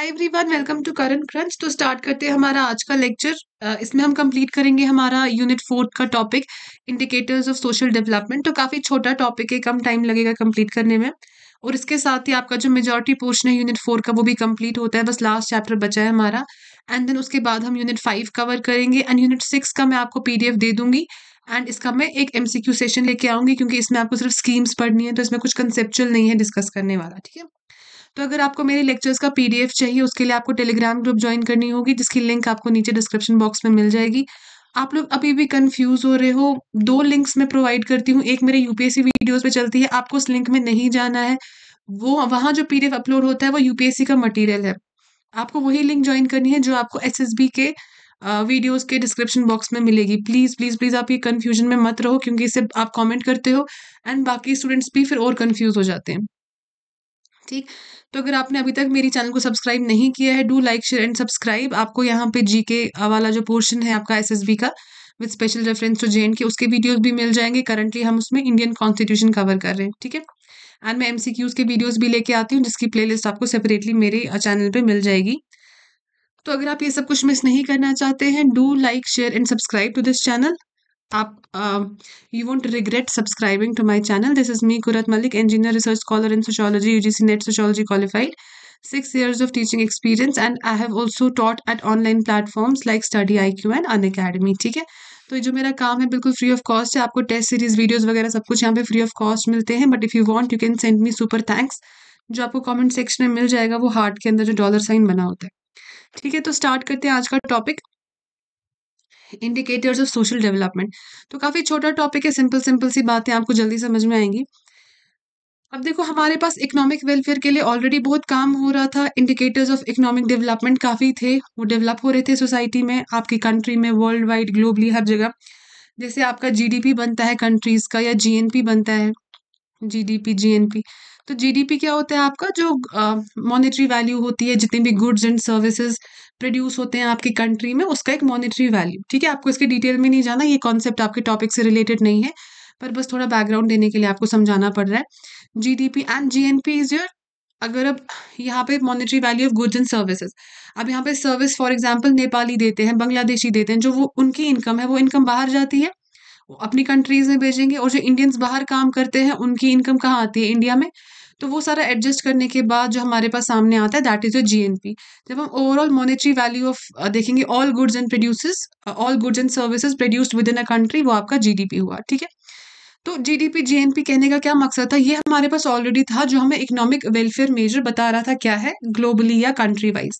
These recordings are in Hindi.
Hi everyone, welcome to current crunch. तो स्टार्ट करते हैं हमारा आज का लेक्चर। इसमें हम कंप्लीट करेंगे हमारा यूनिट 4 का topic indicators of social development. तो काफ़ी छोटा टॉपिक है, कम टाइम लगेगा कंप्लीट करने में, और इसके साथ ही आपका जो मेजॉरिटी पोर्शन है यूनिट 4 का वो भी कंप्लीट होता है। बस लास्ट चैप्टर बचा है हमारा, एंड देन उसके बाद हम यूनिट 5 कवर करेंगे, एंड यूनिट 6 का मैं आपको PDF दे दूँगी, एंड इसका मैं एक MCQ सेशन लेके आऊँगी, क्योंकि इसमें आपको सिर्फ स्कीम्स पढ़नी है, तो इसमें कुछ कंसेप्चुअल नहीं है डिस्कस करने वाला। ठीक है, तो अगर आपको मेरे लेक्चर्स का PDF चाहिए, उसके लिए आपको टेलीग्राम ग्रुप ज्वाइन करनी होगी, जिसकी लिंक आपको नीचे डिस्क्रिप्शन बॉक्स में मिल जाएगी। आप लोग अभी भी कंफ्यूज हो रहे हो, 2 लिंक्स मैं प्रोवाइड करती हूँ, एक मेरे UPSC वीडियोस पे चलती है, आपको उस लिंक में नहीं जाना है, वो वहाँ जो PDF अपलोड होता है वो UPSC का मटीरियल है, आपको वही लिंक ज्वाइन करनी है जो आपको SSB के वीडियोस के डिस्क्रिप्शन बॉक्स में मिलेगी। प्लीज़ प्लीज़ प्लीज़ आप ये कन्फ्यूजन में मत रहो, क्योंकि इससे आप कॉमेंट करते हो एंड बाकी स्टूडेंट्स भी फिर और कन्फ्यूज़ हो जाते हैं। ठीक, तो अगर आपने अभी तक मेरी चैनल को सब्सक्राइब नहीं किया है, do like share and subscribe. आपको यहाँ पे GK वाला जो पोर्शन है आपका SSB का with special reference to JNK, उसके वीडियोस भी मिल जाएंगे। करंटली हम उसमें इंडियन कॉन्स्टिट्यूशन कवर कर रहे हैं। ठीक है, एंड मैं MCQs के वीडियोस भी लेके आती हूँ, जिसकी प्लेलिस्ट आपको सेपरेटली मेरे चैनल पर मिल जाएगी। तो अगर आप ये सब कुछ मिस नहीं करना चाहते हैं, do like share and subscribe to this channel. आप you won't regret subscribing to my channel. This is me Karat Malik, engineer research scholar in sociology, UGC net sociology qualified, 6 years of teaching experience, and I have also taught at online platforms like StudyIQ and Unacademy। ठीक है, तो जो मेरा काम है बिल्कुल फ्री ऑफ कॉस्ट है। आपको टेस्ट सीरीज वीडियोज वगैरह सब कुछ यहाँ पे फ्री ऑफ कॉस्ट मिलते हैं, but if you want you can send me super thanks, जो आपको कॉमेंट सेक्शन में मिल जाएगा, वो हार्ट के अंदर जो $sign बना होता है। ठीक है, तो स्टार्ट करते हैं आज का topic indicators of social development. तो काफ़ी छोटा टॉपिक है, सिंपल सिंपल सी बातें आपको जल्दी समझ में आएंगी। अब देखो, हमारे पास इकोनॉमिक वेलफेयर के लिए ऑलरेडी बहुत काम हो रहा था, इंडिकेटर्स ऑफ इकोनॉमिक डेवलपमेंट काफ़ी थे, वो डेवलप हो रहे थे सोसाइटी में, आपकी कंट्री में, वर्ल्ड वाइड, ग्लोबली, हर जगह। जैसे आपका GDP बनता है कंट्रीज़ का, या GNP बनता है, GDP। तो GDP क्या होता है आपका, जो मॉनेटरी वैल्यू होती है, जितने भी गुड्स एंड सर्विसेज प्रोड्यूस होते हैं आपकी कंट्री में, उसका एक मॉनेटरी वैल्यू। ठीक है, आपको इसके डिटेल में नहीं जाना, ये कॉन्सेप्ट आपके टॉपिक से रिलेटेड नहीं है, पर बस थोड़ा बैकग्राउंड देने के लिए आपको समझाना पड़ रहा है। GDP and GNP is your, अगर अब यहाँ पे monetary value of goods and services. अब यहाँ पे सर्विस फॉर एग्जाम्पल नेपाली देते हैं, बांग्लादेशी देते हैं, जो वो उनकी इनकम है, वो इनकम बाहर जाती है, वो अपनी कंट्रीज में भेजेंगे, और जो इंडियंस बाहर काम करते हैं उनकी इनकम कहाँ आती है, इंडिया में। तो वो सारा एडजस्ट करने के बाद जो हमारे पास सामने आता है दैट इज योर GNP। जब हम ओवरऑल मॉनेटरी वैल्यू ऑफ देखेंगे all goods and services produced within a country, वो आपका GDP हुआ। ठीक है, तो GDP GNP कहने का क्या मकसद था, ये हमारे पास ऑलरेडी था, जो हमें इकोनॉमिक वेलफेयर मेजर बता रहा था क्या है ग्लोबली या कंट्री वाइज,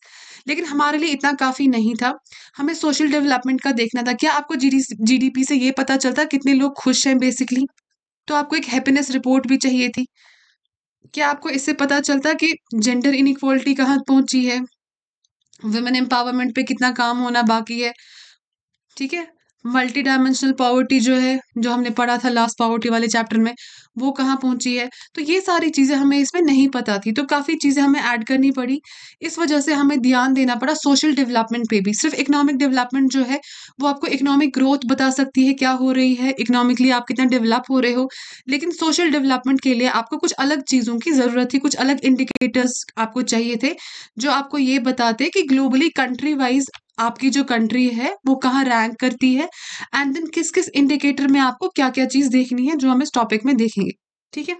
लेकिन हमारे लिए इतना काफ़ी नहीं था, हमें सोशल डेवलपमेंट का देखना था। क्या आपको GDP से ये पता चलता कितने लोग खुश हैं बेसिकली, तो आपको एक हैप्पीनेस रिपोर्ट भी चाहिए थी। क्या आपको इससे पता चलता कि जेंडर इनइक्वालिटी कहाँ पहुंची है, वुमेन एम्पावरमेंट पे कितना काम होना बाकी है। ठीक है, मल्टी डायमेंशनल पॉवर्टी जो है, जो हमने पढ़ा था लास्ट पॉवर्टी वाले चैप्टर में, वो कहाँ पहुंची है। तो ये सारी चीज़ें हमें इसमें नहीं पता थी, तो काफ़ी चीज़ें हमें ऐड करनी पड़ी, इस वजह से हमें ध्यान देना पड़ा सोशल डेवलपमेंट पे भी। सिर्फ इकोनॉमिक डेवलपमेंट जो है वो आपको इकोनॉमिक ग्रोथ बता सकती है, क्या हो रही है इकोनॉमिकली, आप कितना डेवलप हो रहे हो, लेकिन सोशल डेवलपमेंट के लिए आपको कुछ अलग चीज़ों की ज़रूरत थी, कुछ अलग इंडिकेटर्स आपको चाहिए थे, जो आपको ये बताते कि ग्लोबली कंट्री वाइज आपकी जो कंट्री है वो कहाँ रैंक करती है, एंड देन किस किस इंडिकेटर में आपको क्या क्या चीज़ देखनी है, जो हम इस टॉपिक में देखेंगे। ठीक है,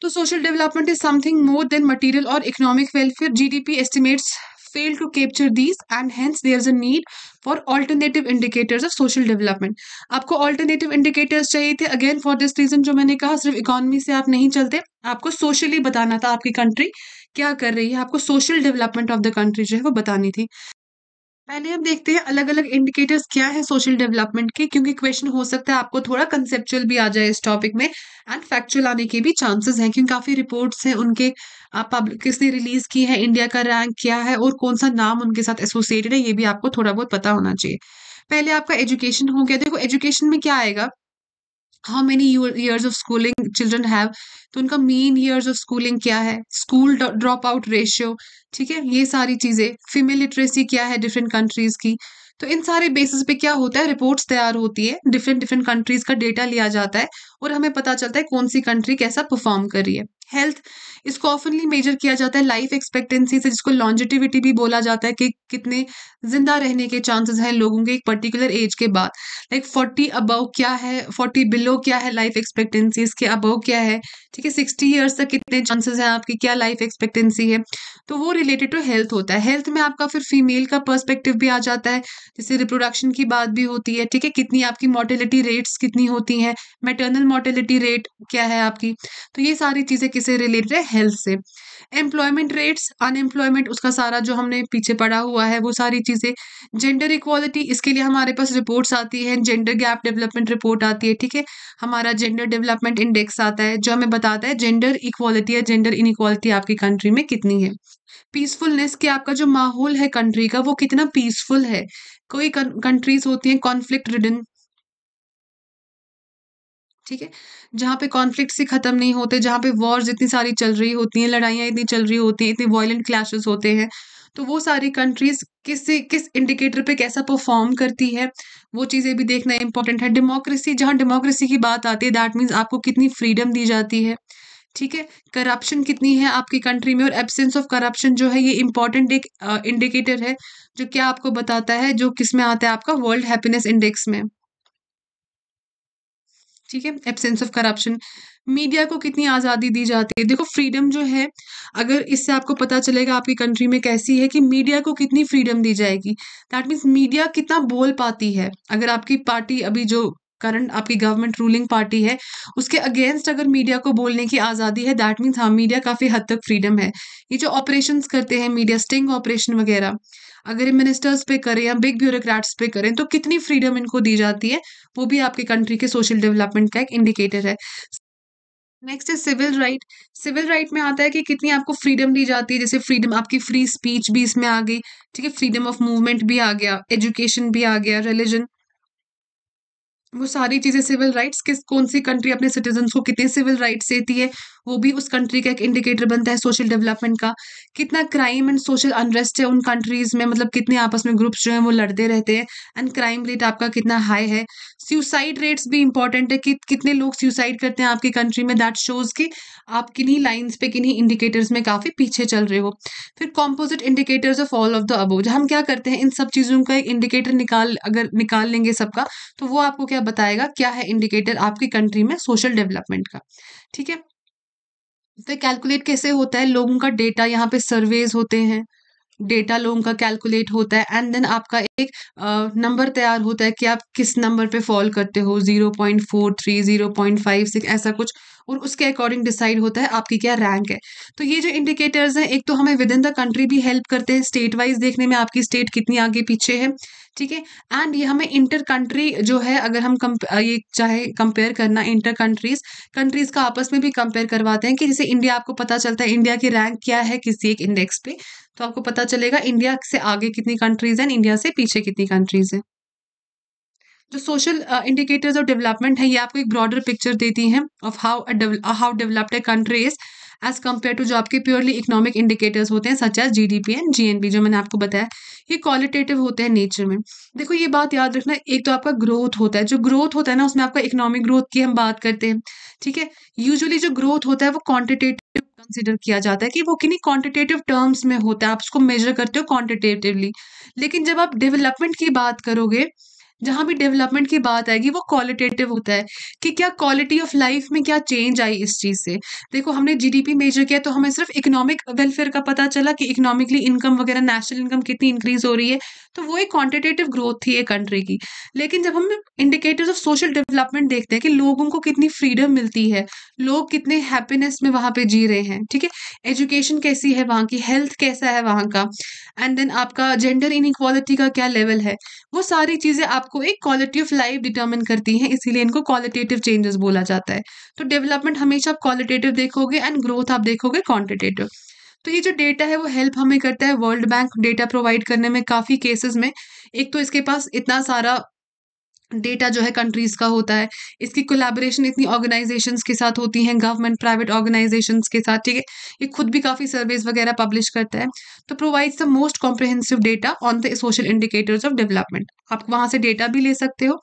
तो social development is something more than material और economic welfare. GDP estimates fail to capture these, and hence there is a need for alternative indicators of social development। आपको alternative indicators चाहिए थे, again for this reason जो मैंने कहा, सिर्फ economy से आप नहीं चलते, आपको socially बताना था आपकी country क्या कर रही है, आपको social development of the country जो है वो बतानी थी। पहले हम देखते हैं अलग अलग इंडिकेटर्स क्या है सोशल डेवलपमेंट के, क्योंकि क्वेश्चन हो सकता है आपको थोड़ा कंसेप्चुअल भी आ जाए इस टॉपिक में, एंड फैक्चुअल आने के भी चांसेस हैं, क्योंकि काफ़ी रिपोर्ट्स हैं उनके, पब्लिक किसने रिलीज़ की है, इंडिया का रैंक क्या है, और कौन सा नाम उनके साथ एसोसिएटेड है, ये भी आपको थोड़ा बहुत पता होना चाहिए। पहले आपका एजुकेशन हो गया। देखो, एजुकेशन में क्या आएगा, how many years of schooling children have, तो उनका मीन ईयर्स ऑफ स्कूलिंग क्या है, स्कूल ड्रॉप आउट रेशियो, ठीक है, ये सारी चीज़ें, फीमेल लिटरेसी क्या है डिफरेंट कंट्रीज़ की। तो इन सारे बेसिस पे क्या होता है, रिपोर्ट्स तैयार होती है, डिफरेंट डिफरेंट कंट्रीज़ का डेटा लिया जाता है, और हमें पता चलता है कौन सी कंट्री कैसा परफॉर्म कर रही है। हेल्थ, इसको ऑफनली मेजर किया जाता है लाइफ एक्सपेक्टेंसी से, जिसको लॉन्जिटिविटी भी बोला जाता है, कि कितने जिंदा रहने के चांसेस हैं लोगों के एक पर्टिकुलर एज के बाद। लाइक 40 अबव क्या है, 40 बिलो क्या है लाइफ एक्सपेक्टेंसी, इसके अबव क्या है, ठीक है, 60 ईयर्स तक कितने चांसेस हैं आपकी, क्या लाइफ एक्सपेक्टेंसी है, तो वो रिलेटेड टू हेल्थ होता है। हेल्थ में आपका फिर फीमेल का पर्सपेक्टिव भी आ जाता है, जैसे रिप्रोडक्शन की बात भी होती है, ठीक है, कितनी आपकी मॉर्टेलिटी रेट्स कितनी होती हैं, मैटरनल मॉर्टेलिटी रेट क्या है आपकी, तो ये सारी चीज़ें किससे रिलेटेड है, हेल्थ से। एम्प्लॉयमेंट रेट्स, अनएम्प्लॉयमेंट, उसका सारा जो हमने पीछे पढ़ा हुआ है वो सारी चीज़ें। जेंडर इक्वालिटी, इसके लिए हमारे पास रिपोर्ट्स आती है, जेंडर गैप डेवलपमेंट रिपोर्ट आती है, ठीक है, हमारा जेंडर डेवलपमेंट इंडेक्स आता है जो हमें बताता है जेंडर इक्वालिटी या जेंडर इनइक्वालिटी आपकी कंट्री में कितनी है। पीसफुलनेस, कि आपका जो माहौल है कंट्री का वो कितना पीसफुल है, कोई कंट्रीज होती हैं कॉन्फ्लिक्ट रिडन, ठीक है, जहाँ पे कॉन्फ्लिक्ट से ख़त्म नहीं होते, जहाँ पे वॉर्स इतनी सारी चल रही होती हैं, लड़ाइयाँ इतनी चल रही होती हैं, इतने वायलेंट क्लैशेस होते हैं, तो वो सारी कंट्रीज़ किस इंडिकेटर पे कैसा परफॉर्म करती है, वो चीज़ें भी देखना इंपॉर्टेंट है। डेमोक्रेसी, जहाँ डेमोक्रेसी की बात आती है दैट मीन्स आपको कितनी फ्रीडम दी जाती है, ठीक है, करप्शन कितनी है आपकी कंट्री में, और एब्सेंस ऑफ करप्शन जो है ये इंपॉर्टेंट एक इंडिकेटर है जो क्या आपको बताता है, जो किस में आता है आपका वर्ल्ड हैप्पीनेस इंडेक्स में, ठीक है, एब्सेंस ऑफ करप्शन। मीडिया को कितनी आज़ादी दी जाती है, देखो फ्रीडम जो है अगर इससे आपको पता चलेगा आपकी कंट्री में कैसी है कि मीडिया को कितनी फ्रीडम दी जाएगी, दैट मीन्स मीडिया कितना बोल पाती है। अगर आपकी पार्टी अभी जो करंट आपकी गवर्नमेंट रूलिंग पार्टी है उसके अगेंस्ट अगर मीडिया को बोलने की आज़ादी है दैट मीन्स हाँ मीडिया काफ़ी हद तक फ्रीडम है। ये जो ऑपरेशंस करते हैं मीडिया, स्टिंग ऑपरेशन वगैरह अगर मिनिस्टर्स पे करें या बिग ब्यूरोक्रेट्स पे करें तो कितनी फ्रीडम इनको दी जाती है, वो भी आपके कंट्री के सोशल डेवलपमेंट का एक इंडिकेटर है। नेक्स्ट है सिविल राइट। सिविल राइट में आता है कि कितनी आपको फ्रीडम दी जाती है, जैसे फ्रीडम आपकी फ्री स्पीच भी इसमें आ गई, ठीक है, फ्रीडम ऑफ मूवमेंट भी आ गया, एजुकेशन भी आ गया, रिलीजन, वो सारी चीज़ें सिविल राइट्स, किस कौन सी कंट्री अपने सिटीजन्स को कितने सिविल राइट्स देती है वो भी उस कंट्री का एक इंडिकेटर बनता है सोशल डेवलपमेंट का। कितना क्राइम एंड सोशल अनरेस्ट है उन कंट्रीज़ में, मतलब कितने आपस में ग्रुप्स जो हैं वो लड़ते रहते हैं, एंड क्राइम रेट आपका कितना हाई है। सुसाइड रेट्स भी इंपॉर्टेंट है कि कितने लोग सुसाइड करते हैं आपकी कंट्री में, दैट शोज़ कि आप किन्हीं लाइन्स पे किन्हीं इंडिकेटर्स में काफ़ी पीछे चल रहे हो। फिर composite indicators of all of the above, हम क्या करते हैं इन सब चीज़ों का एक इंडिकेटर अगर निकाल लेंगे सबका तो वो आपको क्या बताएगा क्या है इंडिकेटर आपकी कंट्री में सोशल डेवलपमेंट का, ठीक है। तो कैलकुलेट कैसे होता है, लोगों का डेटा, यहाँ पे सर्वेज होते हैं, डेटा लोगों का कैलकुलेट होता है एंड देन आपका एक नंबर तैयार होता है कि आप किस नंबर पे फॉल करते हो, 0.43, 0.56 ऐसा कुछ, और उसके अकॉर्डिंग डिसाइड होता है आपकी क्या रैंक है। तो ये जो इंडिकेटर्स हैं एक तो हमें विद इन द कंट्री भी हेल्प करते हैं स्टेट वाइज देखने में आपकी स्टेट कितनी आगे पीछे है, ठीक है, एंड ये हमें इंटर कंट्री जो है अगर हम ये चाहे कंपेयर करना इंटर कंट्रीज़ का आपस में भी कंपेयर करवाते हैं कि जैसे इंडिया, आपको पता चलता है इंडिया की रैंक क्या है किसी एक इंडेक्स पे, तो आपको पता चलेगा इंडिया से आगे कितनी कंट्रीज़ हैं, इंडिया से पीछे कितनी कंट्रीज़ हैं। जो सोशल इंडिकेटर्स ऑफ डेवलपमेंट है ये आपको एक ब्रॉडर पिक्चर देती हैं of how developed a country is as compare to जो आपके प्योरली इकोनॉमिक इंडिकेटर्स होते हैं such as GDP and GNP जो मैंने आपको बताया, ये क्वालिटेटिव होते हैं नेचर में। देखो ये बात याद रखना, एक तो आपका ग्रोथ होता है, जो ग्रोथ होता है ना उसमें आपका इकोनॉमिक ग्रोथ की हम बात करते हैं, ठीक है, यूजुअली जो ग्रोथ होता है वो क्वान्टिटेटिव कंसिडर किया जाता है कि वो किन्हीं क्वान्टिटेटिव टर्म्स में होता है, आप उसको मेजर करते हो क्वान्टिटेटिवली। लेकिन जब आप डेवलपमेंट की बात करोगे, जहाँ भी डेवलपमेंट की बात आएगी वो क्वालिटेटिव होता है कि क्या क्वालिटी ऑफ लाइफ में क्या चेंज आई इस चीज़ से। देखो हमने GDP मेजर किया तो हमें सिर्फ इकोनॉमिक वेलफेयर का पता चला कि इकोनॉमिकली इनकम वगैरह नेशनल इनकम कितनी इंक्रीज हो रही है, तो वो एक क्वांटिटेटिव ग्रोथ थी एक कंट्री की। लेकिन जब हम इंडिकेटर्स ऑफ सोशल डेवलपमेंट देखते हैं कि लोगों को कितनी फ्रीडम मिलती है, लोग कितने हैप्पीनेस में वहाँ पर जी रहे हैं, ठीक है, एजुकेशन कैसी है वहाँ की, हेल्थ कैसा है वहाँ का, एंड देन आपका जेंडर इनइक्वालिटी का क्या लेवल है, वो सारी चीज़ें आपको एक क्वालिटी ऑफ लाइफ डिटरमिन करती हैं, इसीलिए इनको क्वालिटेटिव चेंजेस बोला जाता है। तो डेवलपमेंट हमेशा आप क्वालिटेटिव देखोगे एंड ग्रोथ आप देखोगे क्वांटिटेटिव। तो ये जो डेटा है वो हेल्प हमें करता है वर्ल्ड बैंक डेटा प्रोवाइड करने में काफ़ी केसेस में। एक तो इसके पास इतना सारा डेटा जो है कंट्रीज़ का होता है, इसकी कोलैबोरेशन इतनी ऑर्गेनाइजेशंस के साथ होती हैं, गवर्नमेंट प्राइवेट ऑर्गेनाइजेशंस के साथ, ठीक है, ये खुद भी काफ़ी सर्वेस वगैरह पब्लिश करता है, तो provides the most comprehensive data on the social indicators of development. आप वहाँ से डेटा भी ले सकते हो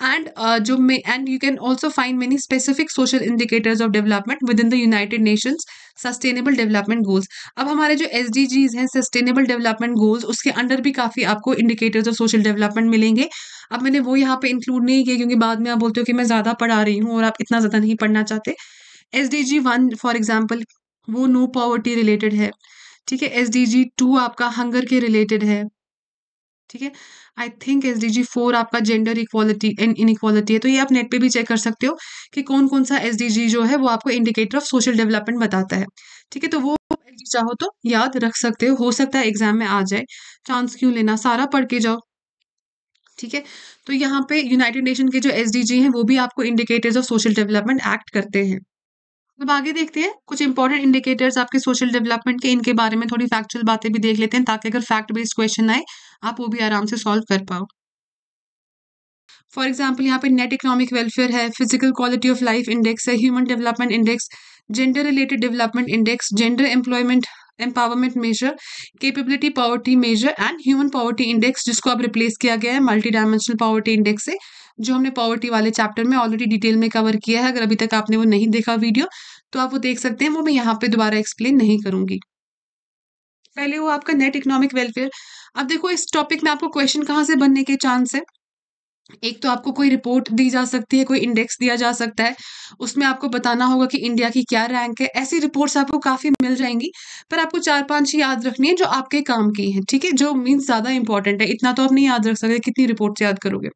and you can also find many specific social indicators of development within the United Nations sustainable development goals. अब हमारे जो SDGs हैं सस्टेनेबल डेवलपमेंट गोल्स, उसके अंडर भी काफ़ी आपको इंडिकेटर्स ऑफ सोशल डेवलपमेंट मिलेंगे. अब मैंने वो यहाँ पे इंक्लूड नहीं किया क्योंकि बाद में आप बोलते हो कि मैं ज़्यादा पढ़ा रही हूँ और आप इतना ज़्यादा नहीं पढ़ना चाहते. SDG 1 फॉर एग्जाम्पल वो नो पॉवर्टी रिलेटेड है, ठीक है. SDG 2 आपका हंगर के रिलेटेड है, ठीक है. आई थिंक SDG 4 आपका जेंडर इक्वालिटी एंड इनइक्वालिटी है. तो ये आप नेट पे भी चेक कर सकते हो कि कौन कौन सा SDG जो है वो आपको इंडिकेटर ऑफ सोशल डेवलपमेंट बताता है, ठीक है. तो वो चाहो तो याद रख सकते हो सकता है एग्जाम में आ जाए, चांस क्यों लेना, सारा पढ़ के जाओ, ठीक है. तो यहाँ पे यूनाइटेड नेशन के जो SDG हैं वो भी आपको indicators of social development act करते हैं. अब आगे देखते हैं कुछ इंपॉर्टेंट इंडिकेटर्स आपके सोशल डेवलपमेंट के, इनके बारे में थोड़ी फैक्चुअल बातें भी देख लेते हैं ताकि अगर फैक्ट बेस्ड क्वेश्चन आए आप वो भी आराम से सॉल्व कर पाओ. फॉर एग्जाम्पल यहाँ पे नेट इकोनॉमिक वेलफेयर है, physical quality of life index है, human development index, gender related development index, gender employment empowerment measure, capability poverty measure and human poverty index, जिसको अब रिप्लेस किया गया है मल्टी डायमेंशनल पॉवर्टी इंडेक्स से, जो हमने पॉवर्टी वाले चैप्टर में ऑलरेडी डिटेल में कवर किया है. अगर अभी तक आपने वो नहीं देखा वीडियो तो आप वो देख सकते हैं, वो मैं यहाँ पे दोबारा एक्सप्लेन नहीं करूँगी. पहले वो आपका नेट इकोनॉमिक वेलफेयर. अब देखो इस टॉपिक में आपको क्वेश्चन कहाँ से बनने के चांस है. एक तो आपको कोई रिपोर्ट दी जा सकती है, कोई इंडेक्स दिया जा सकता है, उसमें आपको बताना होगा कि इंडिया की क्या रैंक है. ऐसी रिपोर्ट्स आपको काफ़ी मिल जाएंगी, पर आपको 4-5 ही याद रखनी है जो आपके काम की हैं, ठीक है, जो मीन्स ज़्यादा इंपॉर्टेंट है. इतना तो आप नहीं याद रख सकते, कितनी रिपोर्ट्स याद करोगे,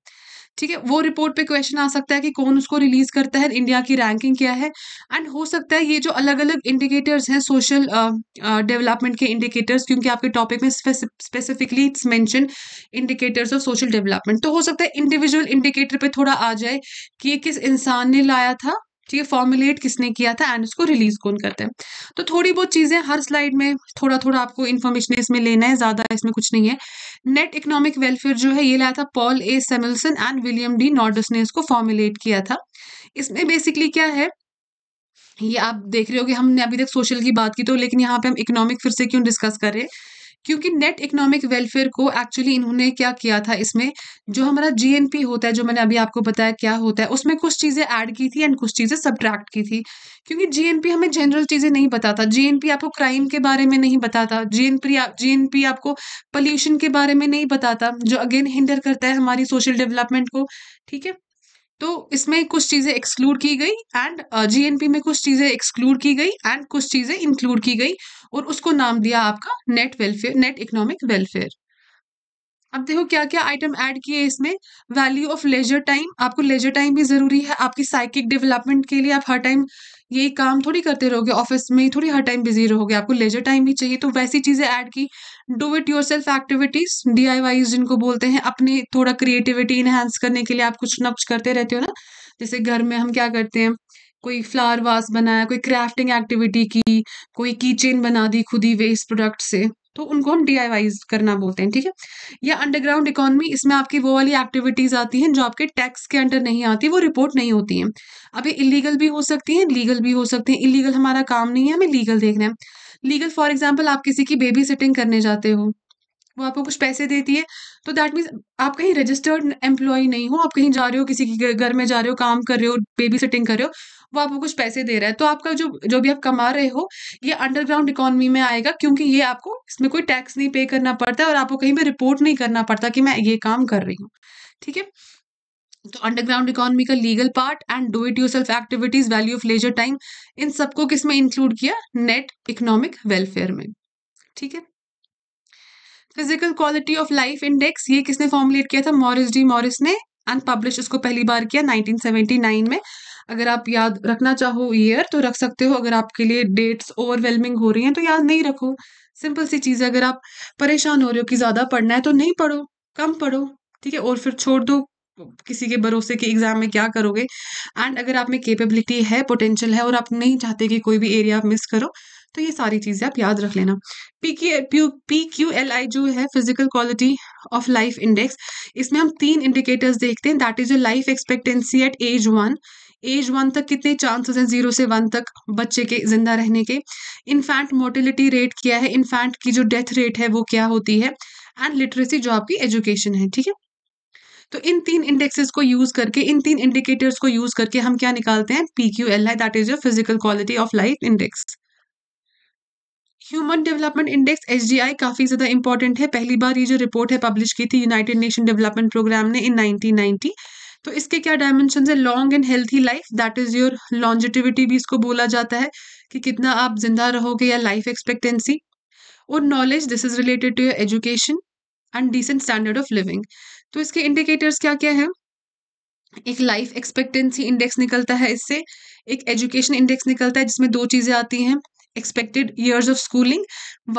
ठीक है. वो रिपोर्ट पे क्वेश्चन आ सकता है कि कौन उसको रिलीज करता है, इंडिया की रैंकिंग क्या है, एंड हो सकता है ये जो अलग अलग इंडिकेटर्स हैं सोशल डेवलपमेंट के इंडिकेटर्स, क्योंकि आपके टॉपिक में specifically it's mention indicators of social development, तो हो सकता है इंडिविजुअल इंडिकेटर पे थोड़ा आ जाए कि ये किस इंसान ने लाया था, ठीक है, फॉर्मुलेट किसने किया था एंड उसको रिलीज कौन करता है. तो थोड़ी बहुत चीज़ें हर स्लाइड में थोड़ा थोड़ा आपको इन्फॉर्मेशन इसमें लेना है, ज़्यादा इसमें कुछ नहीं है. नेट इकोनॉमिक वेलफेयर जो है ये लाया था Paul A Samuelson and William D Nordhaus ने इसको फॉर्मुलेट किया था. इसमें बेसिकली क्या है, ये आप देख रहे हो कि हमने अभी तक सोशल की बात की, तो लेकिन यहाँ पे हम इकोनॉमिक फिर से क्यों डिस्कस कर रहे हैं, क्योंकि नेट इकोनॉमिक वेलफेयर को एक्चुअली इन्होंने क्या किया था, इसमें जो हमारा GNP होता है, जो मैंने अभी आपको बताया क्या होता है, उसमें कुछ चीज़ें ऐड की थी एंड कुछ चीज़ें सब्ट्रैक्ट की थी. क्योंकि GNP हमें जनरल चीज़ें नहीं बताता, GNP आपको क्राइम के बारे में नहीं बताता, GNP आपको पोल्यूशन के बारे में नहीं बताता, जो अगेन हिंडर करता है हमारी सोशल डेवलपमेंट को, ठीक है. तो इसमें कुछ चीज़ें एक्सक्लूड की गई एंड GNP में कुछ चीज़ें एक्सक्लूड की गई एंड कुछ चीज़ें इंक्लूड की गई, और उसको नाम दिया आपका नेट इकोनॉमिक वेलफेयर. अब देखो क्या क्या आइटम ऐड किए इसमें. वैल्यू ऑफ लेजर टाइम, आपको लेजर टाइम भी ज़रूरी है आपकी साइकिक डेवलपमेंट के लिए. आप हर टाइम ये काम थोड़ी करते रहोगे, ऑफिस में थोड़ी हर टाइम बिजी रहोगे, आपको लेजर टाइम भी चाहिए, तो वैसी चीज़ें ऐड की. Do it yourself activities, DIYs जिनको बोलते हैं, अपने थोड़ा क्रिएटिविटी इन्हांस करने के लिए आप कुछ ना कुछ करते रहते हो ना. जैसे घर में हम क्या करते हैं, कोई फ्लावर वास बनाया, कोई क्राफ्टिंग एक्टिविटी की, कोई की चेन बना दी खुद ही वेस्ट प्रोडक्ट से, तो उनको हम DIYs करना बोलते हैं, ठीक है. या अंडरग्राउंड इकोनॉमी, इसमें आपकी वो वाली एक्टिविटीज़ आती हैं जो आपके टैक्स के अंडर नहीं आती, वो रिपोर्ट नहीं होती हैं. अब ये इलीगल भी हो सकती हैं, लीगल भी हो सकती हैं. इलीगल हमारा काम नहीं है, हमें लीगल देखना है. लीगल फॉर एग्जाम्पल आप किसी की बेबी सिटिंग करने जाते हो, वो आपको कुछ पैसे देती है, तो दैट मीन्स आप कहीं रजिस्टर्ड एम्प्लॉय नहीं हो, आप कहीं जा रहे हो, किसी के घर में जा रहे हो, काम कर रहे हो, बेबी सिटिंग कर रहे हो, वो आपको कुछ पैसे दे रहा है, तो आपका जो भी आप कमा रहे हो ये अंडरग्राउंड इकोनॉमी में आएगा, क्योंकि ये आपको इसमें कोई टैक्स नहीं पे करना पड़ता है और आपको कहीं पर रिपोर्ट नहीं करना पड़ता कि मैं ये काम कर रही हूँ, ठीक है. तो अंडरग्राउंड इकोनॉमी का legal part and do it yourself activities, value of leisure time, इन सबको किसमें इंक्लूड किया, नेट इकोनॉमिक वेलफेयर में, ठीक है. Physical quality of life index, ये किसने फॉर्मुलेट किया था, मॉरिस डी मॉरिस ने, एंड पब्लिश उसको पहली बार किया 1979 में. अगर आप याद रखना चाहो ईयर तो रख सकते हो, अगर आपके लिए डेट्स ओवरवेलमिंग हो रही हैं तो याद नहीं रखो, सिंपल सी चीज़ है. अगर आप परेशान हो रहे हो कि ज़्यादा पढ़ना है तो नहीं पढ़ो, कम पढ़ो, ठीक है, और फिर छोड़ दो किसी के भरोसे कि एग्ज़ाम में क्या करोगे. एंड अगर आप में कैपेबिलिटी है, पोटेंशियल है और आप नहीं चाहते कि कोई भी एरिया आप मिस करो, तो ये सारी चीज़ें आप याद रख लेना. PQLI जो है physical quality of life index, इसमें हम 3 इंडिकेटर्स देखते हैं, that is life expectancy at age 1. Age 1 तक कितने चांसेस हैं 0 से 1 तक बच्चे के ज़िंदा रहने के. इन्फेंट मोर्टिलिटी रेट क्या है, इन्फेंट की जो डेथ रेट है वो क्या होती है, एंड लिटरेसी जो आपकी एजुकेशन है, ठीक है. तो इन तीन इंडेक्सेस को यूज करके, इन तीन इंडिकेटर्स को यूज करके हम क्या निकालते हैं? PQLI, that is your physical quality of life index. Human development index HDI काफी ज्यादा इंपॉर्टेंट है। पहली बार ये जो रिपोर्ट है पब्लिश की थी यूनाइटेड नेशन डेवलपमेंट प्रोग्राम ने इन 1990। तो इसके क्या डायमेंशन है? Long and healthy life, that is your longevity भी इसको बोला जाता है कि कितना आप जिंदा रहोगे या लाइफ एक्सपेक्टेंसी, और knowledge, this is related to your education and decent standard of living. तो इसके इंडिकेटर्स क्या क्या हैं? एक लाइफ एक्सपेक्टेंसी इंडेक्स निकलता है इससे, एक एजुकेशन इंडेक्स निकलता है जिसमें दो चीज़ें आती हैं, expected years of schooling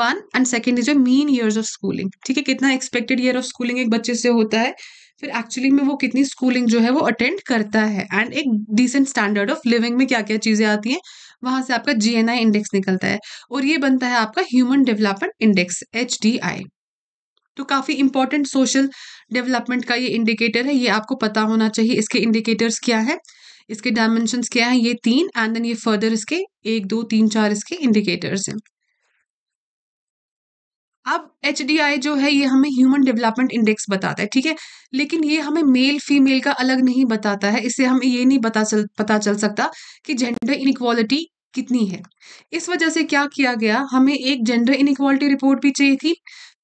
one, and second is mean years of schooling. ठीक है, कितना एक्सपेक्टेड ईयर ऑफ स्कूलिंग एक बच्चे से होता है, फिर एक्चुअली में वो कितनी स्कूलिंग जो है वो अटेंड करता है, एंड एक डिसेंट स्टैंडर्ड ऑफ लिविंग में क्या क्या चीज़ें आती हैं, वहाँ से आपका GNI इंडेक्स निकलता है, और ये बनता है आपका ह्यूमन डेवलपमेंट इंडेक्स HDI। तो काफ़ी इंपॉर्टेंट सोशल डेवलपमेंट का ये इंडिकेटर है, ये आपको पता होना चाहिए। इसके इंडिकेटर्स क्या है, इसके डायमेंशंस क्या है, ये तीन, एंड देन ये फर्दर इसके 1, 2, 3, 4 इसके इंडिकेटर्स हैं। अब HDI जो है ये हमें ह्यूमन डेवलपमेंट इंडेक्स बताता है, ठीक है, लेकिन ये हमें मेल फीमेल का अलग नहीं बताता है। इससे हमें ये नहीं पता चल सकता कि जेंडर इनइक्वालिटी कितनी है। इस वजह से क्या किया गया, हमें एक जेंडर इनइक्वालिटी रिपोर्ट भी चाहिए थी,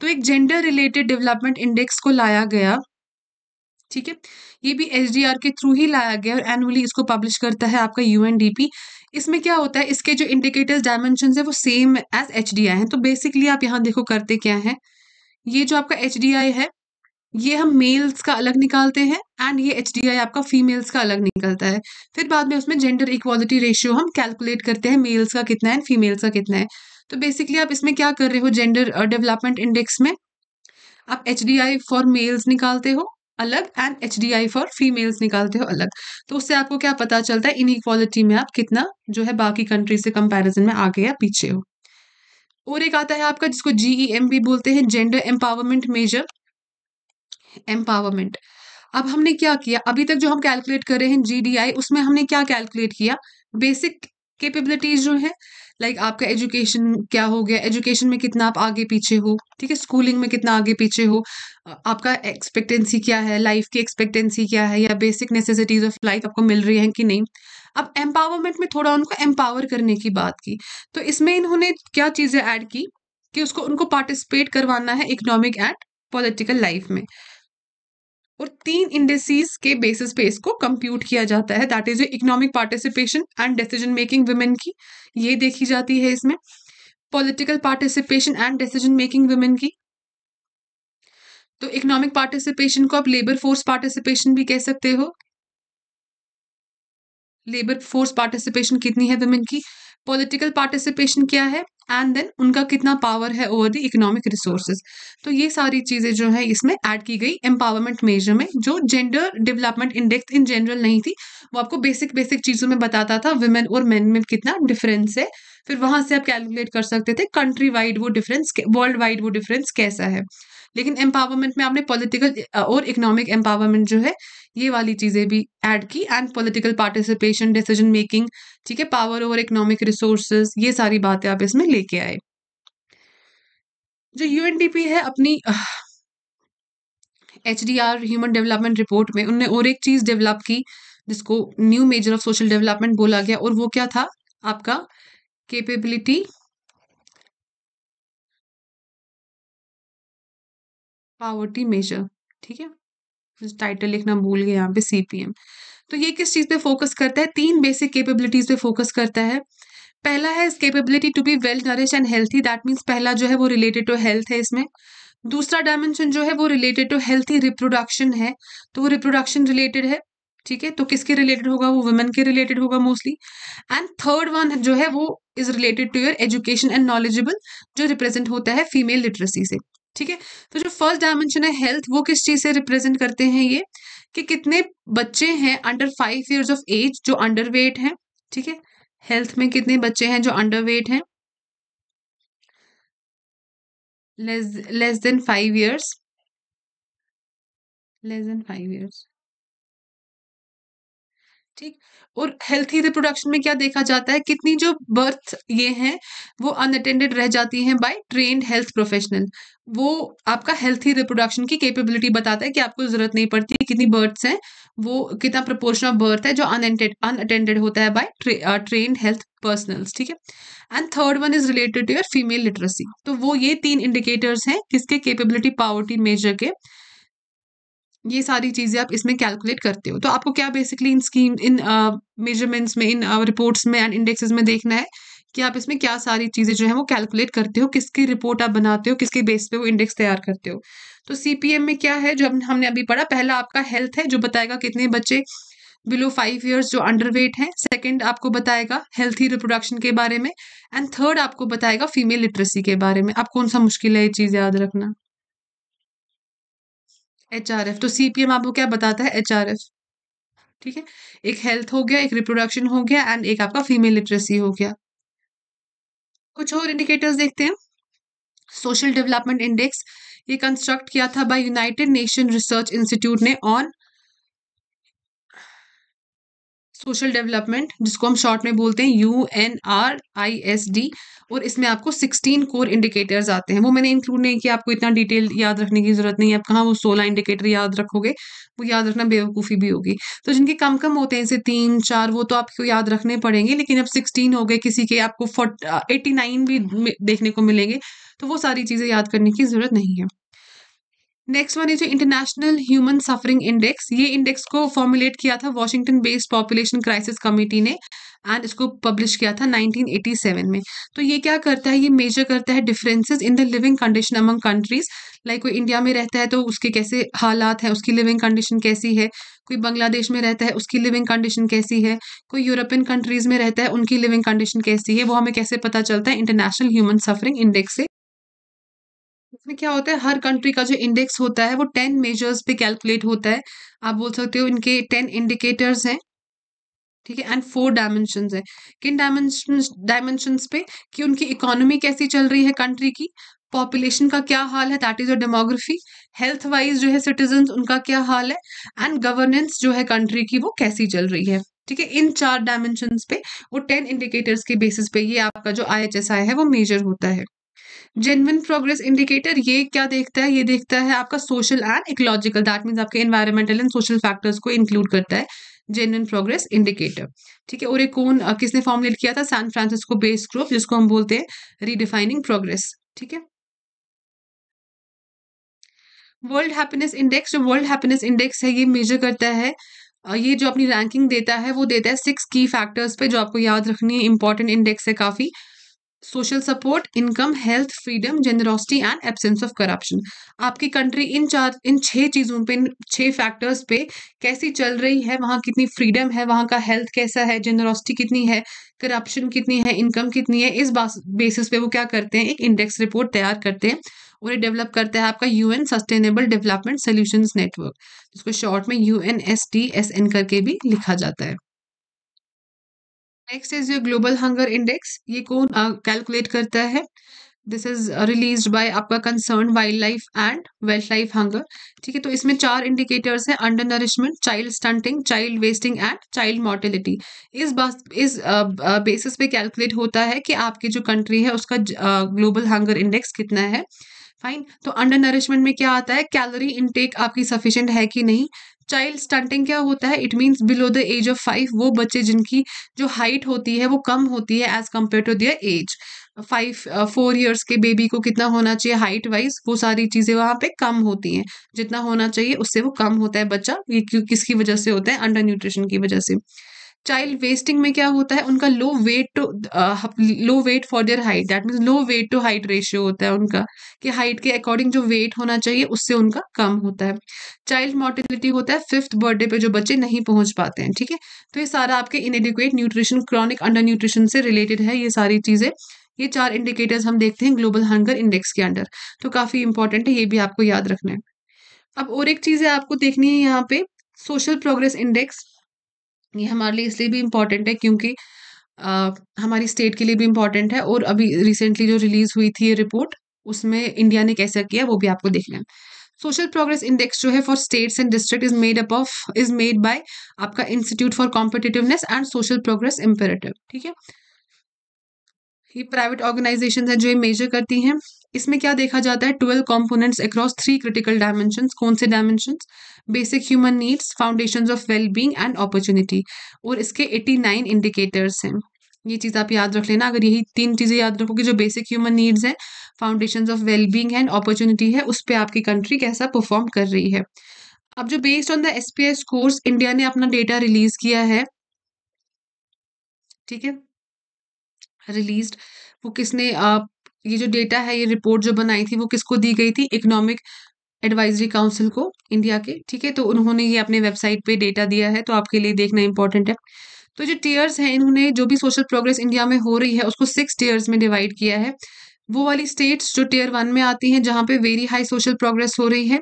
तो एक जेंडर रिलेटेड डेवलपमेंट इंडेक्स को लाया गया, ठीक है, ये भी HDR के थ्रू ही लाया गया, और एनुअली इसको पब्लिश करता है आपका UNDP। इसमें क्या होता है, इसके जो इंडिकेटर्स डायमेंशंस है वो सेम एज HDI हैं। तो बेसिकली आप यहाँ देखो करते क्या है, ये जो आपका HDI है ये हम मेल्स का अलग निकालते हैं, एंड ये HDI आपका फीमेल्स का अलग निकलता है, फिर बाद में उसमें जेंडर इक्वालिटी रेशियो हम कैलकुलेट करते हैं, मेल्स का कितना है फीमेल्स का कितना है। तो बेसिकली आप इसमें क्या कर रहे हो, जेंडर डेवलपमेंट इंडेक्स में आप HDI फॉर मेल्स निकालते हो अलग, एंड HDI फॉर फीमेल्स निकालते हो अलग। तो उससे आपको क्या पता चलता है, इनइक्वालिटी में आप कितना जो है बाकी कंट्री से कंपैरिजन में आगे या पीछे हो। और एक आता है आपका जिसको GEM भी बोलते हैं, जेंडर एम्पावरमेंट मेजर, एम्पावरमेंट। अब हमने क्या किया, अभी तक जो हम कैलकुलेट कर रहे हैं GDI, उसमें हमने क्या कैलकुलेट किया, बेसिक कैपेबिलिटीज जो है, लाइक आपका एजुकेशन क्या हो गया, एजुकेशन में कितना आप आगे पीछे हो, ठीक है, स्कूलिंग में कितना आगे पीछे हो, आपका एक्सपेक्टेंसी क्या है, लाइफ की एक्सपेक्टेंसी क्या है, या बेसिक नेसेसिटीज ऑफ लाइफ आपको मिल रही हैं कि नहीं। अब एम्पावरमेंट में थोड़ा उनको एम्पावर करने की बात की, तो इसमें इन्होंने क्या चीज़ें ऐड की कि उसको उनको पार्टिसिपेट करवाना है इकोनॉमिक एंड पॉलिटिकल लाइफ में, और 3 इंडेक्सेस के बेसिस पे इसको कंप्यूट किया जाता है, that is economic participation and decision making women की ये देखी जाती है इसमें, political participation and decision making women की। तो इकोनॉमिक पार्टिसिपेशन को आप लेबर फोर्स पार्टिसिपेशन भी कह सकते हो, लेबर फोर्स पार्टिसिपेशन कितनी है वुमेन की, पॉलिटिकल पार्टिसिपेशन क्या है, एंड देन उनका कितना पावर है ओवर द इकोनॉमिक रिसोर्सेज। तो ये सारी चीज़ें जो है इसमें ऐड की गई एम्पावरमेंट मेजर में, जो gender development index in general नहीं थी, वो आपको बेसिक बेसिक चीज़ों में बताता था वुमेन और मेन में कितना डिफरेंस है, फिर वहाँ से आप कैलकुलेट कर सकते थे कंट्री वाइड वो डिफरेंस, वर्ल्ड वाइड वो डिफरेंस कैसा है। लेकिन एम्पावरमेंट में आपने पॉलिटिकल और इकोनॉमिक एम्पावरमेंट जो है ये वाली चीज़ें भी ऐड की, and political participation, decision making, ठीक है, पावर ओवर इकोनॉमिक रिसोर्सेज, ये सारी बातें आप इसमें लेके आए। जो UNDP है अपनी HDR ह्यूमन डेवलपमेंट रिपोर्ट में उनने और एक चीज़ डेवलप की जिसको new measure of social development बोला गया, और वो क्या था आपका कैपेबिलिटी, पावर्टी मेजर, ठीक है, टाइटल लिखना भूल गए यहाँ पे, CPM। तो ये किस चीज़ पे फोकस करता है, 3 बेसिक कैपेबिलिटीज पे फोकस करता है। पहला है capability to be well nourish and healthy, that means पहला जो है वो रिलेटेड टू हेल्थ है इसमें। दूसरा डायमेंशन जो है वो रिलेटेड टू हेल्थी रिप्रोडक्शन है, तो वो रिप्रोडक्शन रिलेटेड है, ठीक है, तो किसके रिलेटेड होगा, वो वुमेन के रिलेटेड होगा मोस्टली। एंड थर्ड वन जो है वो is related to your education and knowledgeable, जो रिप्रेजेंट होता है फीमेल लिटरेसी से, ठीक है। तो जो फर्स्ट डायमेंशन है हेल्थ, वो किस चीज़ से रिप्रेजेंट करते हैं ये, कि कितने बच्चे हैं अंडर 5 years ऑफ एज जो अंडरवेट हैं, ठीक है, हेल्थ में कितने बच्चे हैं जो अंडरवेट हैं, लेस देन 5 years, ठीक। और हेल्थी रिप्रोडक्शन में क्या देखा जाता है, कितनी जो बर्थ ये हैं वो अनअटेंडेड रह जाती हैं बाय ट्रेन्ड हेल्थ प्रोफेशनल, वो आपका हेल्थी रिप्रोडक्शन की कैपेबिलिटी बताता है कि आपको जरूरत नहीं पड़ती है, कितनी बर्थ्स हैं वो कितना प्रपोर्शन ऑफ बर्थ है जो अनअटेंडेड होता है बाय ट्रेन्ड हेल्थ पर्सनल्स, ठीक है। And third one is related to your female literacy. तो वो ये तीन इंडिकेटर्स हैं किसके, कैपेबिलिटी पावर्टी मेजर के। ये सारी चीजें आप इसमें कैलकुलेट करते हो। तो आपको क्या बेसिकली इन स्कीम, इन मेजरमेंट्स में, इन रिपोर्ट्स में एंड इंडेक्सेस में देखना है कि आप इसमें क्या सारी चीजें जो है वो कैलकुलेट करते हो, किसकी रिपोर्ट आप बनाते हो, किसके बेस पे वो इंडेक्स तैयार करते हो। तो सीपीएम में क्या है जो हमने अभी पढ़ा, पहला आपका हेल्थ है जो बताएगा कितने बच्चे बिलो 5 years जो अंडरवेट हैं, सेकंड आपको बताएगा हेल्थी रिप्रोडक्शन के बारे में, एंड थर्ड आपको बताएगा फीमेल लिटरेसी के बारे में। आप कौन सा मुश्किल है ये चीज याद रखना, HRF। तो CPM आपको क्या बताता है, HRF, ठीक है। एक हेल्थ हो गया, एक रिप्रोडक्शन हो गया, एंड एक आपका फीमेल लिटरेसी हो गया। कुछ और इंडिकेटर्स देखते हैं। सोशल डेवलपमेंट इंडेक्स, ये कंस्ट्रक्ट किया था by United Nation research institute ने ऑन सोशल डेवलपमेंट, जिसको हम शॉर्ट में बोलते हैं UNRISD। और इसमें आपको 16 कोर इंडिकेटर्स आते हैं। वो मैंने इंक्लूड नहीं किया, आपको इतना डिटेल याद रखने की जरूरत नहीं है। आप कहाँ वो 16 इंडिकेटर याद रखोगे, वो याद रखना बेवकूफ़ी भी होगी। तो जिनके कम कम होते हैं, जैसे 3-4, वो तो आपको याद रखने पड़ेंगे, लेकिन अब 16 हो गए, किसी के आपको 89 भी देखने को मिलेंगे, तो वो सारी चीज़ें याद करने की जरूरत नहीं है। Next one is international human suffering index. ये इंडेक्स को फॉर्मुलेट किया था Washington based population crisis committee ने, एंड इसको पब्लिश किया था 1987 में। तो ये क्या करता है, ये मेजर करता है differences in the living condition among countries. Like कोई इंडिया में रहता है तो उसके कैसे हालात हैं, उसकी लिविंग कंडीशन कैसी है, कोई बांग्लादेश में रहता है उसकी लिविंग कंडीशन कैसी है, कोई यूरोपियन कंट्रीज में रहता है उनकी लिविंग कंडीशन कैसी है। वो हमें कैसे पता चलता है, इंटरनेशनल ह्यूमन सफरिंग इंडेक्स से। इसमें क्या होता है, हर कंट्री का जो इंडेक्स होता है वो 10 मेजर्स पे कैलकुलेट होता है। आप बोल सकते हो इनके 10 इंडिकेटर्स हैं, ठीक है, एंड 4 डायमेंशंस हैं। किन डायमेंशंस पे, कि उनकी इकोनॉमी कैसी चल रही है कंट्री की, पॉपुलेशन का क्या हाल है, that is your demography, health wise जो है सिटीजन उनका क्या हाल है, एंड गवर्नेंस जो है कंट्री की वो कैसी चल रही है, ठीक है। इन 4 डायमेंशंस पे और 10 इंडिकेटर्स के बेसिस पे ये आपका जो IHSI है वो मेजर होता है। जेन्युइन प्रोग्रेस इंडिकेटर, ये क्या देखता है, ये देखता है आपका social and ecological, that means आपके एनवायरमेंटल एंड सोशल फैक्टर्स को इंक्लूड करता है जेन्युइन प्रोग्रेस इंडिकेटर, ठीक है। और ये कौन, किसने फॉर्मुलेट किया था, सैन फ्रांसिस्को बेस्ड ग्रुप, जिसको हम बोलते हैं रीडिफाइनिंग प्रोग्रेस, ठीक है। वर्ल्ड हैप्पीनेस इंडेक्स, जो वर्ल्ड हैप्पीनेस इंडेक्स है ये मेजर करता है, ये जो अपनी रैंकिंग देता है वो देता है 6 की फैक्टर्स पे, जो आपको याद रखनी है, इंपॉर्टेंट इंडेक्स है काफी। Social support, income, health, freedom, generosity and absence of corruption. आपकी कंट्री इन 6 चीज़ों पे, इन 6 फैक्टर्स पे कैसी चल रही है, वहाँ कितनी फ्रीडम है, वहाँ का हेल्थ कैसा है, जेनरॉसिटी कितनी है, करप्शन कितनी है, इनकम कितनी है, इस बेसिस पे वो क्या करते हैं, एक इंडेक्स रिपोर्ट तैयार करते हैं। और ये डेवलप करता है आपका UN sustainable development solutions network, जिसको शॉर्ट में UNSDSN करके भी लिखा जाता है। Next is your global hunger index, ये कौन कैलकुलेट करता है, दिस इज रिलीज बाय आपका concern wild life and weld life hunger, ठीक है। तो इसमें 4 इंडिकेटर्स हैं, under nourishment, child stunting, child wasting and child mortality. इस बेसिस पे कैलकुलेट होता है कि आपकी जो कंट्री है उसका ग्लोबल हंगर इंडेक्स कितना है, फाइन। तो अंडर नरिशमेंट में क्या आता है, कैलोरी इनटेक आपकी सफिशिएंट है कि नहीं। चाइल्ड स्टंटिंग क्या होता है, it means below the age of 5, वो बच्चे जिनकी जो हाइट होती है वो कम होती है age compare to their age. 4 years के बेबी को कितना होना चाहिए हाइट वाइज, वो सारी चीज़ें वहाँ पे कम होती हैं, जितना होना चाहिए उससे वो कम होता है बच्चा। ये किसकी वजह से होता है, अंडर न्यूट्रिशन की वजह से। चाइल्ड वेस्टिंग में क्या होता है, उनका low weight for their height, that means low weight to height ratio होता है उनका, कि हाइट के अकॉर्डिंग जो वेट होना चाहिए उससे उनका कम होता है। चाइल्ड मॉर्टिलिटी होता है 5th बर्थडे पे जो बच्चे नहीं पहुंच पाते हैं, ठीक है। तो ये सारा आपके inadequate nutrition, chronic under nutrition से रिलेटेड है ये सारी चीज़ें। ये 4 इंडिकेटर्स हम देखते हैं ग्लोबल हंगर इंडेक्स के अंडर, तो काफ़ी इंपॉर्टेंट है, ये भी आपको याद रखना है। अब और एक चीज़ है आपको देखनी है यहाँ पे, सोशल प्रोग्रेस इंडेक्स। ये हमारे लिए इसलिए भी इम्पॉर्टेंट है क्योंकि हमारी स्टेट के लिए भी इम्पॉर्टेंट है, और अभी रिसेंटली जो रिलीज हुई थी ये रिपोर्ट उसमें इंडिया ने कैसा किया वो भी आपको देखना है। सोशल प्रोग्रेस इंडेक्स जो है for states and district is made by आपका institute for competitiveness and social progress imperative. ठीक है, ये प्राइवेट ऑर्गेनाइजेशन है जो ये मेजर करती हैं. इसमें क्या देखा जाता है, 12 कंपोनेंट्स अक्रॉस 3 क्रिटिकल डायमेंशंस. कौन से dimensions? Basic human needs, foundations of wellbeing and opportunity. और इसके 89 इंडिकेटर्स हैं. ये चीज़ आप याद रख लेना. अगर यही तीन चीज़ें याद रखोगे, जो बेसिक ह्यूमन नीड्स हैं, foundations of wellbeing and opportunity है, उस पर आपकी कंट्री कैसा परफॉर्म कर रही है. अब जो based on the SPI scores India ने अपना डेटा रिलीज किया है, ठीक है, रिलीज्ड, वो किसने ये जो डेटा है, ये रिपोर्ट जो बनाई थी वो किसको दी गई थी? इकोनॉमिक एडवाइजरी काउंसिल को, इंडिया के. ठीक है, तो उन्होंने ये अपने वेबसाइट पे डेटा दिया है, तो आपके लिए देखना इंपॉर्टेंट है. तो जो टियर्स हैं, इन्होंने जो भी सोशल प्रोग्रेस इंडिया में हो रही है उसको 6 टियर्स में डिवाइड किया है. वो वाली स्टेट्स जो टियर 1 में आती हैं जहाँ पे वेरी हाई सोशल प्रोग्रेस हो रही है,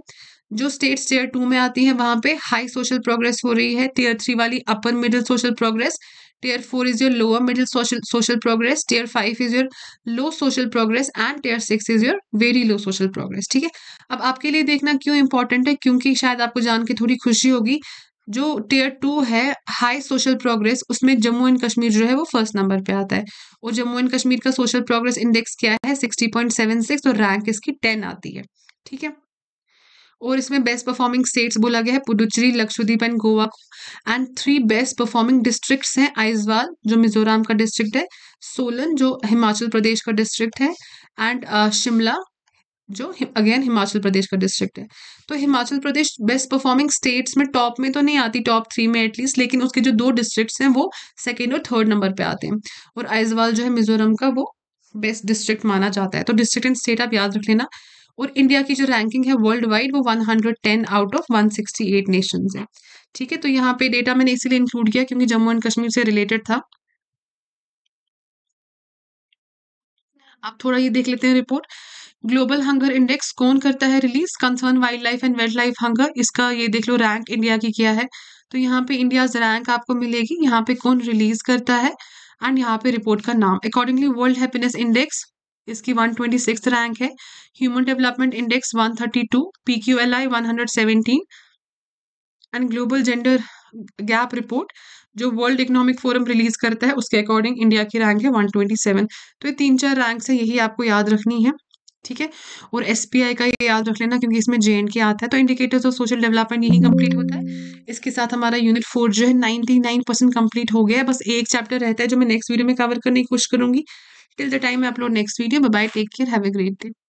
जो स्टेट्स टियर 2 में आती हैं वहाँ पे हाई सोशल प्रोग्रेस हो रही है, टियर 3 वाली upper middle social progress, tier 4 is your lower middle social progress, tier 5 is your low social progress and tier 6 is your very low social progress. ठीक है, अब आपके लिए देखना क्यों इम्पोर्टेंट है, क्योंकि शायद आपको जान के थोड़ी खुशी होगी, जो tier 2 है हाई सोशल प्रोग्रेस, उसमें जम्मू एंड कश्मीर जो है वो फर्स्ट नंबर पे आता है. और जम्मू एंड कश्मीर का सोशल प्रोग्रेस इंडेक्स क्या है? 60.76 और रैंक इसकी 10 आती है. ठीक है, और इसमें बेस्ट परफॉर्मिंग स्टेट्स बोला गया है पुडुचेरी, लक्षद्वीप एंड गोवा को, एंड 3 बेस्ट परफॉर्मिंग डिस्ट्रिक्ट्स हैं, आइजवाल जो मिजोरम का डिस्ट्रिक्ट है, सोलन जो हिमाचल प्रदेश का डिस्ट्रिक्ट है, एंड शिमला जो अगेन हिमाचल प्रदेश का डिस्ट्रिक्ट है. तो Himachal Pradesh best performing states में टॉप में तो नहीं आती, टॉप 3 में एटलीस्ट, लेकिन उसके जो 2 डिस्ट्रिक्ट्स हैं वो 2nd और 3rd नंबर पर आते हैं. और आइजवाल जो है मिजोरम का, वो बेस्ट डिस्ट्रिक्ट माना जाता है. तो डिस्ट्रिक्ट एंड स्टेट आप याद रख लेना. और इंडिया की जो रैंकिंग है वर्ल्ड वाइड, वो 110 आउट ऑफ 168 नेशंस है. ठीक है, तो यहाँ पे डेटा मैंने इसीलिए इंक्लूड किया क्योंकि जम्मू एंड कश्मीर से रिलेटेड था. आप थोड़ा ये देख लेते हैं रिपोर्ट. ग्लोबल हंगर इंडेक्स कौन करता है release? Concern wild life and wet life hunger. इसका ये देख लो रैंक इंडिया की क्या है, तो यहाँ पे इंडिया रैंक आपको मिलेगी, यहाँ पे कौन रिलीज करता है एंड यहाँ पे रिपोर्ट का नाम. अकॉर्डिंगली वर्ल्ड हैप्पीनेस इंडेक्स, इसकी 126 रैंक है, human development index 132, PQLI 117 and global gender gap report जो वर्ल्ड इकोनॉमिक फोरम रिलीज करता है उसके अकॉर्डिंग इंडिया की रैंक है 127. तो ये 3-4 रैंक्स है, यही आपको याद रखनी है. ठीक है, और SPI का ये याद रख लेना क्योंकि इसमें J&K आता है. तो इंडिकेटर्स ऑफ सोशल डेवलपमेंट यही कंप्लीट होता है. इसके साथ हमारा यूनिट 4 जो है 99% कंप्लीट हो गया है. बस एक चैप्टर रहता है जो मैं नेक्स्ट वीडियो में कवर करने की कोशिश करूंगी. Till the time I upload next video, bye-bye, take care, have a great day.